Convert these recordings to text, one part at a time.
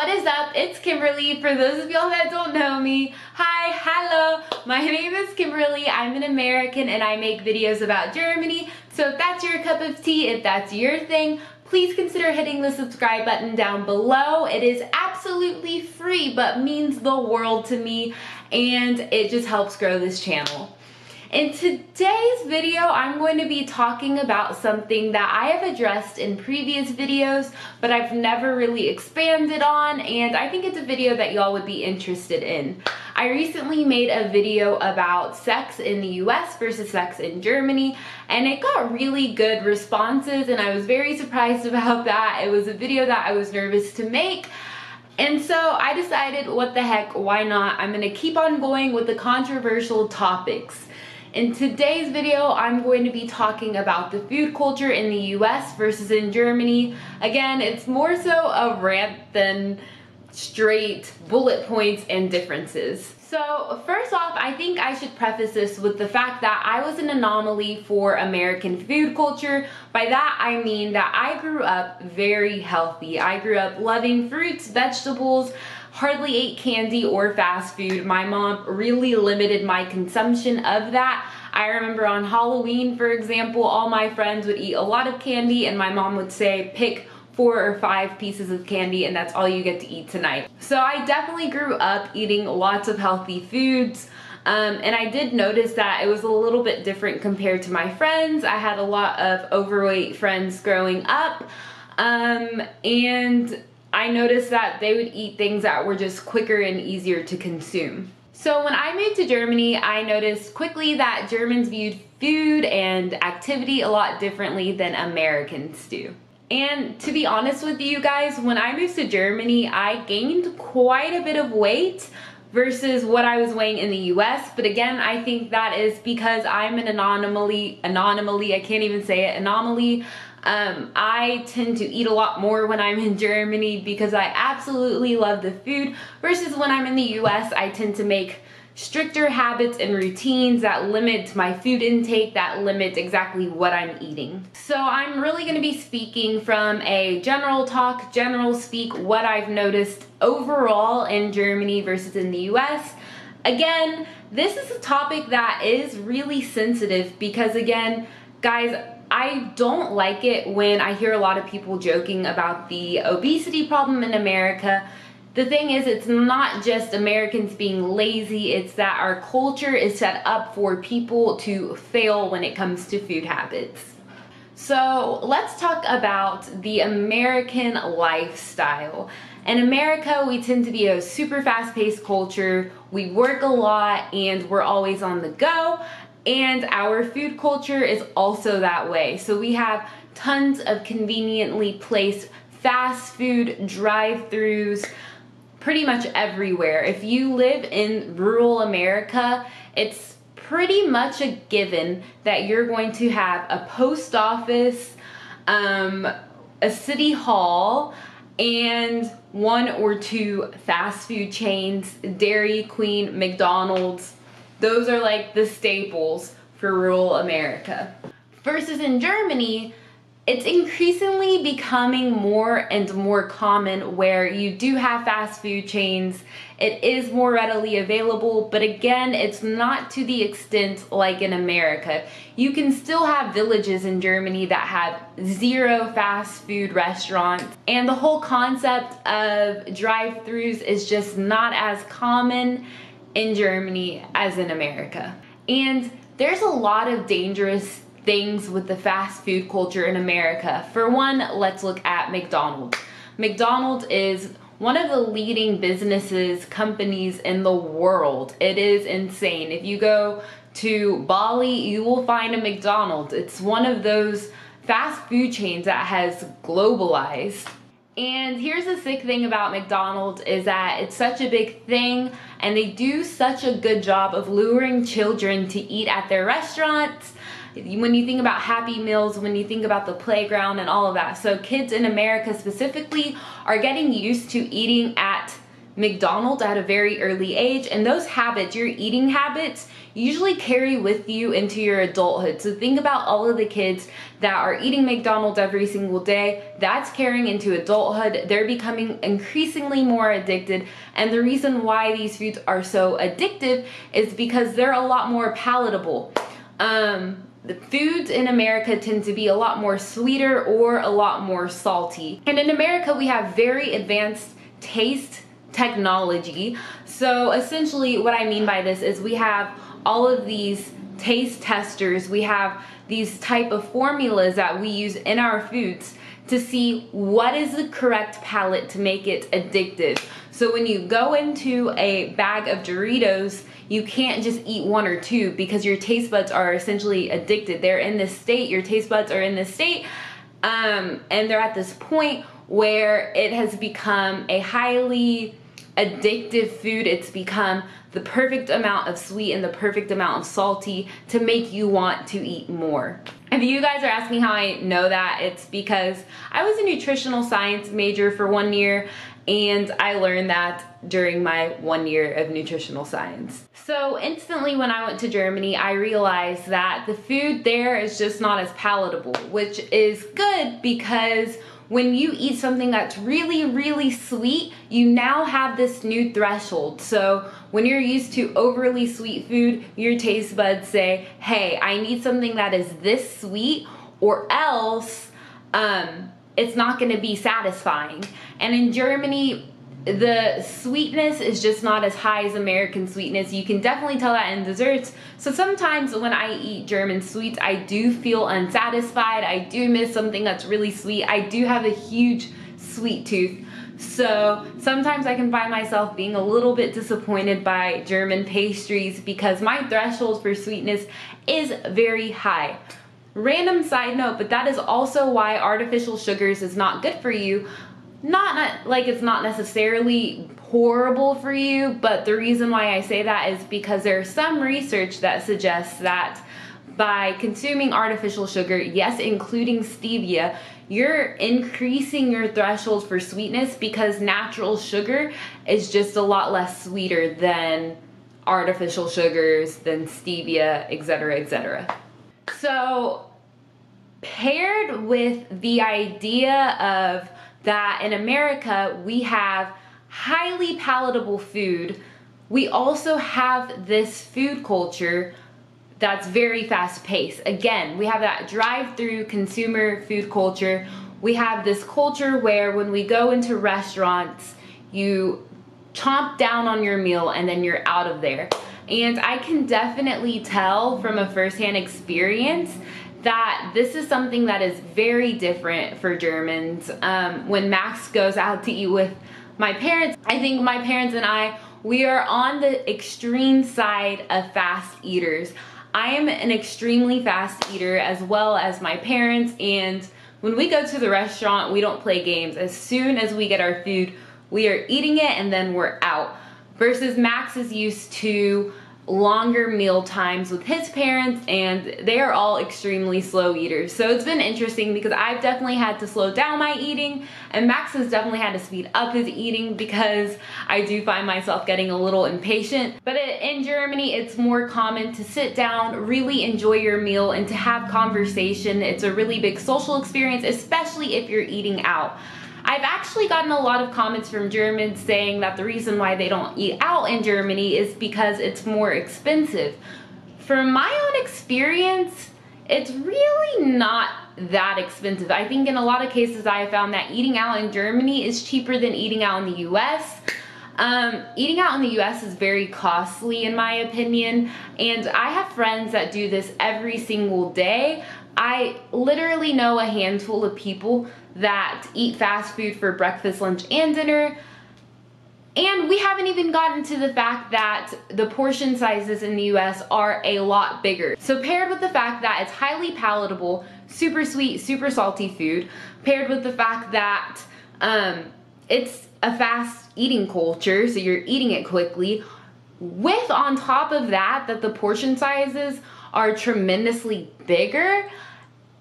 what is up? It's Kimberly. For those of y'all that don't know me, hi, hello. My name is Kimberly. I'm an American and I make videos about Germany. So if that's your cup of tea, if that's your thing, please consider hitting the subscribe button down below. It is absolutely free, but means the world to me, and it just helps grow this channel. In today's video, I'm going to be talking about something that I have addressed in previous videos, but I've never really expanded on, and I think it's a video that y'all would be interested in. I recently made a video about sex in the US versus sex in Germany, and it got really good responses, and I was very surprised about that. It was a video that I was nervous to make. And so I decided, what the heck, why not? I'm gonna keep on going with the controversial topics. In today's video, I'm going to be talking about the food culture in the US versus in Germany. Again, it's more so a rant than straight bullet points and differences. So first off, I think I should preface this with the fact that I was an anomaly for American food culture. By that, I mean that I grew up very healthy. I grew up loving fruits, vegetables, hardly ate candy or fast food. My mom really limited my consumption of that. I remember on Halloween, for example, all my friends would eat a lot of candy and my mom would say, pick 4 or 5 pieces of candy and that's all you get to eat tonight. So I definitely grew up eating lots of healthy foods. And I did notice that it was a little bit different compared to my friends. I had a lot of overweight friends growing up. And I noticed that they would eat things that were just quicker and easier to consume. So when I moved to Germany, I noticed quickly that Germans viewed food and activity a lot differently than Americans do. And to be honest with you guys, when I moved to Germany, I gained quite a bit of weight versus what I was weighing in the US. But again, I think that is because I'm an anomaly, I can't even say it, anomaly. I tend to eat a lot more when I'm in Germany because I absolutely love the food, versus when I'm in the US, I tend to make stricter habits and routines that limit my food intake, that limit exactly what I'm eating. So I'm really going to be speaking from a general talk, general speak, what I've noticed overall in Germany versus in the US. Again, this is a topic that is really sensitive because, again, guys, I don't like it when I hear a lot of people joking about the obesity problem in America. The thing is, it's not just Americans being lazy, it's that our culture is set up for people to fail when it comes to food habits. So let's talk about the American lifestyle. In America, we tend to be a super fast-paced culture, we work a lot, and we're always on the go. And our food culture is also that way. So we have tons of conveniently placed fast food drive-thrus pretty much everywhere. If you live in rural America, it's pretty much a given that you're going to have a post office, a city hall, and 1 or 2 fast food chains, Dairy Queen, McDonald's. Those are like the staples for rural America. Versus in Germany, it's increasingly becoming more and more common where you do have fast food chains. It is more readily available, but again, it's not to the extent like in America. You can still have villages in Germany that have 0 fast food restaurants, and the whole concept of drive-thrus is just not as common in Germany as in America. And there's a lot of dangerous things with the fast food culture in America. For one, let's look at McDonald's. McDonald's is one of the leading companies in the world. It is insane. If you go to Bali, you will find a McDonald's. It's one of those fast food chains that has globalized. And here's the sick thing about McDonald's is that it's such a big thing and they do such a good job of luring children to eat at their restaurants. When you think about Happy Meals, when you think about the playground and all of that. So kids in America specifically are getting used to eating at McDonald's at a very early age, and those habits, your eating habits, usually carry with you into your adulthood. So think about all of the kids that are eating McDonald's every single day. That's carrying into adulthood. They're becoming increasingly more addicted, and the reason why these foods are so addictive is because they're a lot more palatable. The foods in America tend to be a lot more sweeter or a lot more salty. And in America, we have very advanced taste technology. So essentially what I mean by this is we have all of these taste testers. We have these type of formulas that we use in our foods to see what is the correct palate to make it addictive. So when you go into a bag of Doritos, you can't just eat one or two because your taste buds are essentially addicted. They're in this state, your taste buds are in this state, and they're at this point where it has become a highly addictive food. It's become the perfect amount of sweet and the perfect amount of salty to make you want to eat more. If you guys are asking how I know that, it's because I was a nutritional science major for 1 year, and I learned that during my 1 year of nutritional science. So instantly when I went to Germany, I realized that the food there is just not as palatable, which is good because when you eat something that's really, really sweet, you now have this new threshold. So when you're used to overly sweet food, your taste buds say, hey, I need something that is this sweet or else it's not gonna be satisfying. And in Germany, the sweetness is just not as high as American sweetness. You can definitely tell that in desserts. So sometimes when I eat German sweets, I do feel unsatisfied. I do miss something that's really sweet. I do have a huge sweet tooth. So sometimes I can find myself being a little bit disappointed by German pastries because my threshold for sweetness is very high. Random side note, but that is also why artificial sugars is not good for you. Not like it's not necessarily horrible for you, but the reason why I say that is because there's some research that suggests that by consuming artificial sugar, yes, including stevia, you're increasing your threshold for sweetness because natural sugar is just a lot less sweeter than artificial sugars, than stevia, etc., etc. So paired with the idea of that in America we have highly palatable food, we also have this food culture that's very fast paced. Again, we have that drive-through consumer food culture. We have this culture where when we go into restaurants, you chomp down on your meal and then you're out of there. And I can definitely tell from a firsthand experience that this is something that is very different for Germans. When Max goes out to eat with my parents, I think my parents and I, we are on the extreme side of fast eaters. I am an extremely fast eater as well as my parents, and when we go to the restaurant, we don't play games. As soon as we get our food, we are eating it and then we're out. Versus Max is used to longer meal times with his parents, and they are all extremely slow eaters. So it's been interesting because I've definitely had to slow down my eating, and Max has definitely had to speed up his eating because I do find myself getting a little impatient. But in Germany, it's more common to sit down, really enjoy your meal, and to have conversation. It's a really big social experience, especially if you're eating out. I've actually gotten a lot of comments from Germans saying that the reason why they don't eat out in Germany is because it's more expensive. From my own experience, it's really not that expensive. I think in a lot of cases I have found that eating out in Germany is cheaper than eating out in the US. Eating out in the US is very costly in my opinion, and I have friends that do this every single day. I literally know a handful of people that eat fast food for breakfast, lunch, and dinner. And we haven't even gotten to the fact that the portion sizes in the US are a lot bigger. So paired with the fact that it's highly palatable, super sweet, super salty food, paired with the fact that it's a fast eating culture, so you're eating it quickly, with on top of that the portion sizes are tremendously bigger,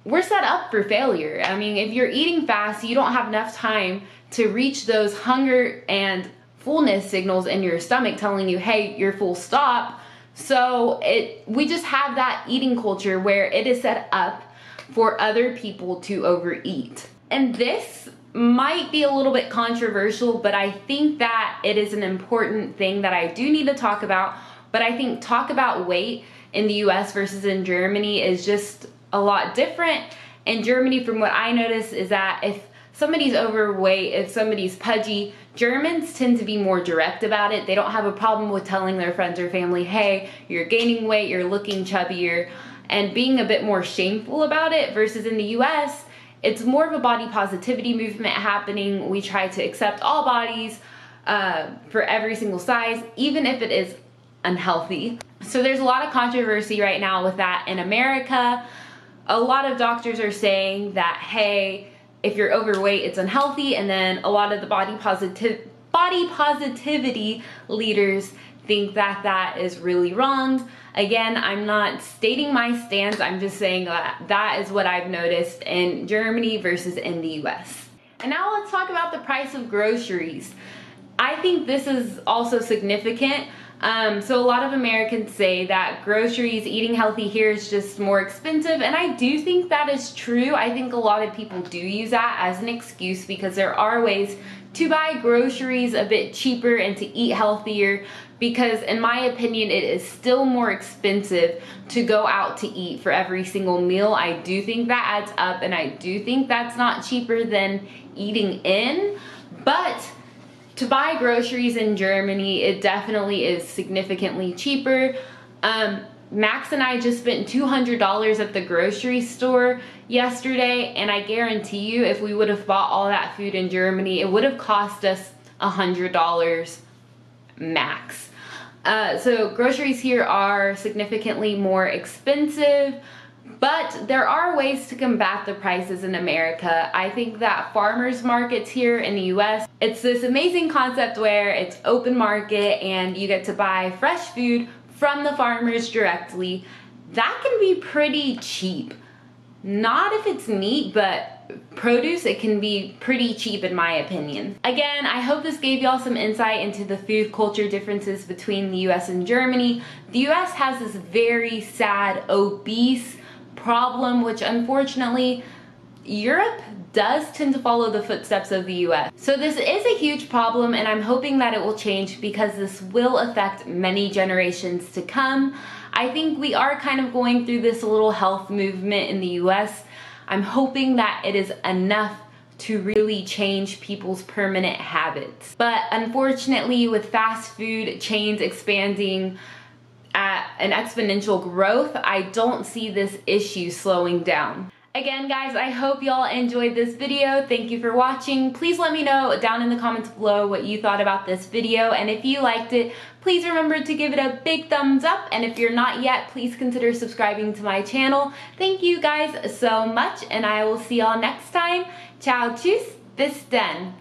we're set up for failure. I mean, if you're eating fast, you don't have enough time to reach those hunger and fullness signals in your stomach telling you, hey, you're full, stop. So we just have that eating culture where it is set up for other people to overeat. And this might be a little bit controversial, but I think that it is an important thing that I do need to talk about. But I think talk about weight in the US versus in Germany is just a lot different. In Germany, from what I noticed, is that if somebody's overweight, if somebody's pudgy, Germans tend to be more direct about it. They don't have a problem with telling their friends or family, hey, you're gaining weight, you're looking chubbier, and being a bit more shameful about it, versus in the US, it's more of a body positivity movement happening. We try to accept all bodies for every single size, even if it is unhealthy. So there's a lot of controversy right now with that in America. A lot of doctors are saying that, hey, if you're overweight, it's unhealthy. And then a lot of the body positivity leaders think that that is really wrong. Again, I'm not stating my stance. I'm just saying that that is what I've noticed in Germany versus in the US. And now let's talk about the price of groceries. I think this is also significant. So a lot of Americans say that groceries, eating healthy here, is just more expensive, and I do think that is true. I think a lot of people do use that as an excuse because there are ways to buy groceries a bit cheaper and to eat healthier, because in my opinion it is still more expensive to go out to eat for every single meal. I do think that adds up, and I do think that's not cheaper than eating in, but to buy groceries in Germany, it definitely is significantly cheaper. Max and I just spent $200 at the grocery store yesterday, and I guarantee you if we would have bought all that food in Germany, it would have cost us $100 max. So groceries here are significantly more expensive. But there are ways to combat the prices in America. I think that farmers markets here in the US, it's this amazing concept where it's open market and you get to buy fresh food from the farmers directly. That can be pretty cheap. Not if it's meat, but produce, it can be pretty cheap in my opinion. Again, I hope this gave y'all some insight into the food culture differences between the US and Germany. The US has this very sad, obese problem, which unfortunately Europe does tend to follow the footsteps of the US. So this is a huge problem, and I'm hoping that it will change because this will affect many generations to come. I think we are kind of going through this little health movement in the US. I'm hoping that it is enough to really change people's permanent habits. But unfortunately, with fast food chains expanding at an exponential growth, I don't see this issue slowing down. Again, guys, I hope y'all enjoyed this video. Thank you for watching. Please let me know down in the comments below what you thought about this video, and if you liked it, please remember to give it a big thumbs up, and if you're not yet, please consider subscribing to my channel. Thank you guys so much, and I will see y'all next time. Ciao, tschüss, bis dann.